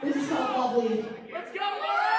This is so lovely. Let's go, Lauren!